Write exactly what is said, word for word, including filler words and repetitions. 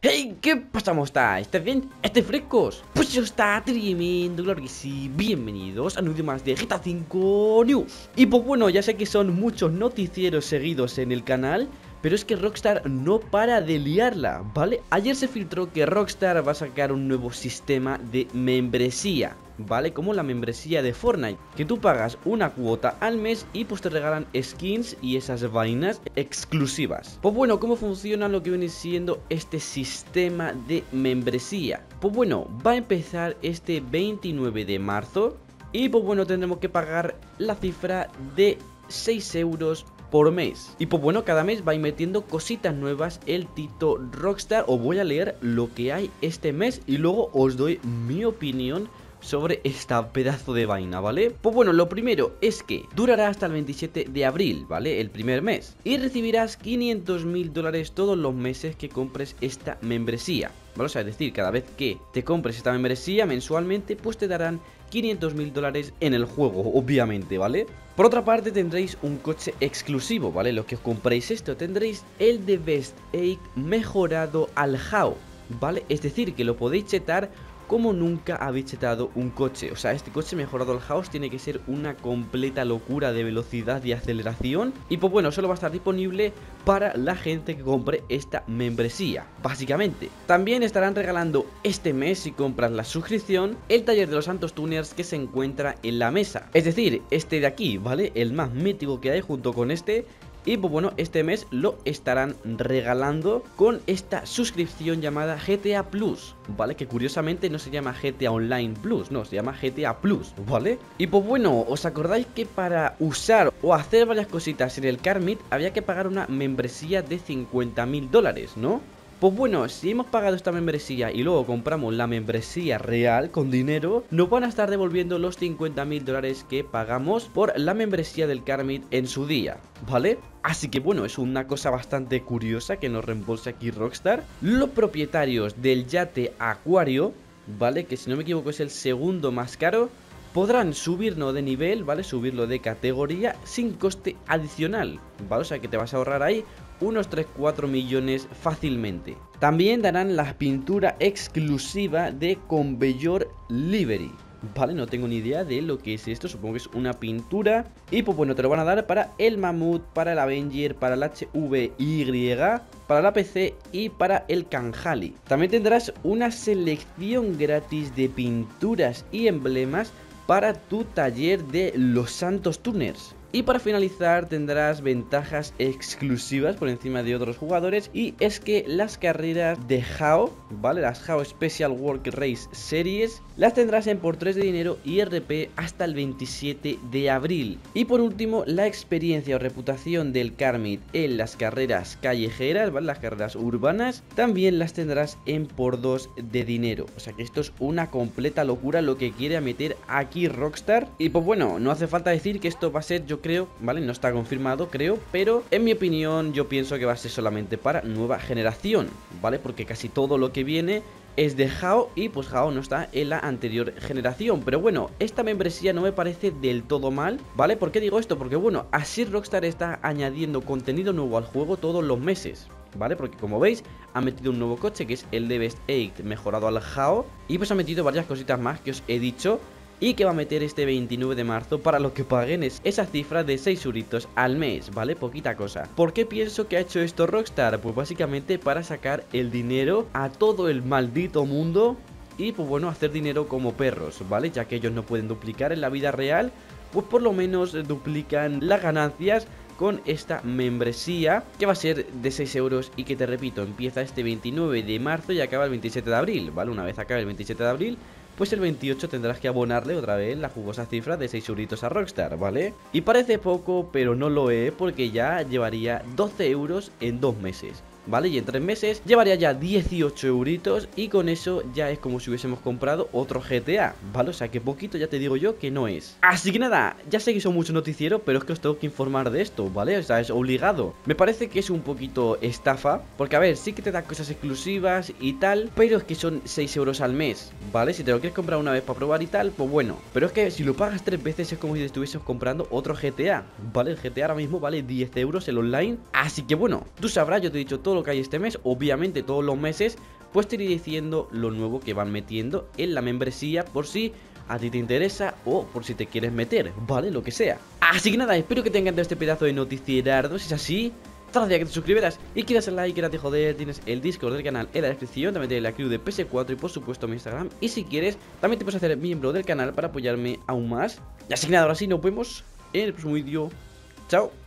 Hey, ¿qué pasa? ¿Cómo estáis? ¿Estáis bien? ¿Estáis frescos? Pues eso está tremendo, claro que sí. Bienvenidos a un vídeo más de G T A cinco News. Y pues bueno, ya sé que son muchos noticieros seguidos en el canal, pero es que Rockstar no para de liarla, ¿vale? Ayer se filtró que Rockstar va a sacar un nuevo sistema de membresía, ¿vale? Como la membresía de Fortnite, que tú pagas una cuota al mes y pues te regalan skins y esas vainas exclusivas. Pues bueno, ¿cómo funciona lo que viene siendo este sistema de membresía? Pues bueno, va a empezar este veintinueve de marzo y pues bueno, tendremos que pagar la cifra de seis euros por mes. Y pues bueno, cada mes va a ir metiendo cositas nuevas el Tito Rockstar. Os voy a leer lo que hay este mes y luego os doy mi opinión sobre esta pedazo de vaina, ¿vale? Pues bueno, lo primero es que durará hasta el veintisiete de abril, ¿vale? El primer mes. Y recibirás quinientos mil dólares todos los meses que compres esta membresía, ¿vale? O sea, es decir, cada vez que te compres esta membresía mensualmente, pues te darán quinientos mil dólares en el juego, obviamente, ¿vale? Por otra parte, tendréis un coche exclusivo, ¿vale? Los que os compréis esto, tendréis el de Best Egg mejorado al Hao, ¿vale? Es decir, que lo podéis chetar como nunca habéis chetado un coche. O sea, este coche mejorado al Hao tiene que ser una completa locura de velocidad y aceleración. Y pues bueno, solo va a estar disponible para la gente que compre esta membresía, básicamente. También estarán regalando este mes, si compras la suscripción, el taller de los Santos Tuners que se encuentra en la mesa. Es decir, este de aquí, ¿vale? El más mítico que hay junto con este. Y pues bueno, este mes lo estarán regalando con esta suscripción llamada G T A Plus, ¿vale? Que curiosamente no se llama G T A Online Plus, no, se llama G T A Plus, ¿vale? Y pues bueno, ¿os acordáis que para usar o hacer varias cositas en el Car Meet había que pagar una membresía de cincuenta mil dólares, ¿no? Pues bueno, si hemos pagado esta membresía y luego compramos la membresía real con dinero, nos van a estar devolviendo los cincuenta mil dólares que pagamos por la membresía del Car Meet en su día, ¿vale? Así que bueno, es una cosa bastante curiosa que nos reembolsa aquí Rockstar. Los propietarios del yate Acuario, ¿vale? Que si no me equivoco es el segundo más caro, podrán subirlo de nivel, ¿vale? Subirlo de categoría sin coste adicional, ¿vale? O sea que te vas a ahorrar ahí unos tres a cuatro millones fácilmente. También darán la pintura exclusiva de Conveyor Livery, ¿vale? No tengo ni idea de lo que es esto, supongo que es una pintura. Y pues bueno, te lo van a dar para el Mammoth, para el Avenger, para el H V Y, para la P C y para el Kanjali. También tendrás una selección gratis de pinturas y emblemas para tu taller de los Santos Tuners. Y para finalizar tendrás ventajas exclusivas por encima de otros jugadores, y es que las carreras de Hao, ¿vale? Las Hao Special Work Race Series las tendrás en por tres de dinero y R P hasta el veintisiete de abril. Y por último, la experiencia o reputación del Car Meet en las carreras callejeras, ¿vale? Las carreras urbanas también las tendrás en por dos de dinero. O sea que esto es una completa locura lo que quiere meter aquí Rockstar. Y pues bueno, no hace falta decir que esto va a ser, yo creo, ¿vale? No está confirmado, creo, pero en mi opinión yo pienso que va a ser solamente para nueva generación, ¿vale? Porque casi todo lo que viene es de Hao y pues Hao no está en la anterior generación. Pero bueno, esta membresía no me parece del todo mal, ¿vale? ¿Por qué digo esto? Porque bueno, así Rockstar está añadiendo contenido nuevo al juego todos los meses, ¿vale? Porque como veis, ha metido un nuevo coche que es el de Best Eight mejorado al Hao, y pues ha metido varias cositas más que os he dicho y que va a meter este veintinueve de marzo para los que paguen es esa cifra de seis euritos al mes, ¿vale? Poquita cosa. ¿Por qué pienso que ha hecho esto Rockstar? Pues básicamente para sacar el dinero a todo el maldito mundo y pues bueno, hacer dinero como perros, ¿vale? Ya que ellos no pueden duplicar en la vida real, pues por lo menos duplican las ganancias con esta membresía que va a ser de seis euros y que, te repito, empieza este veintinueve de marzo y acaba el veintisiete de abril, ¿vale? Una vez acabe el veintisiete de abril, pues el veintiocho tendrás que abonarle otra vez la jugosa cifra de seis euritos a Rockstar, ¿vale? Y parece poco, pero no lo es, porque ya llevaría doce euros en dos meses, ¿vale? Y en tres meses llevaría ya dieciocho euritos, y con eso ya es como si hubiésemos comprado otro G T A, ¿vale? O sea que poquito, ya te digo yo que no es. Así que nada, ya sé que son muchos noticieros, pero es que os tengo que informar de esto, ¿vale? O sea, es obligado. Me parece que es un poquito estafa, porque a ver, sí que te da cosas exclusivas y tal, pero es que son seis euros al mes, ¿vale? Si te lo quieres comprar una vez para probar y tal, pues bueno. Pero es que si lo pagas tres veces es como si te estuvieses comprando otro G T A, ¿vale? El G T A ahora mismo vale diez euros el online. Así que bueno, tú sabrás, yo te he dicho todo lo que hay este mes, obviamente todos los meses, pues te iré diciendo lo nuevo que van metiendo en la membresía por si a ti te interesa o por si te quieres meter, ¿vale? Lo que sea. Así que nada, espero que te encantado este pedazo de noticierardo. Si es así, te agradecería que te suscribieras y quieras el like, quieras de joder. Tienes el Discord del canal en la descripción, también tienes la crew de P S cuatro y por supuesto mi Instagram. Y si quieres, también te puedes hacer miembro del canal para apoyarme aún más. Y así que nada, ahora sí, nos vemos en el próximo vídeo. Chao.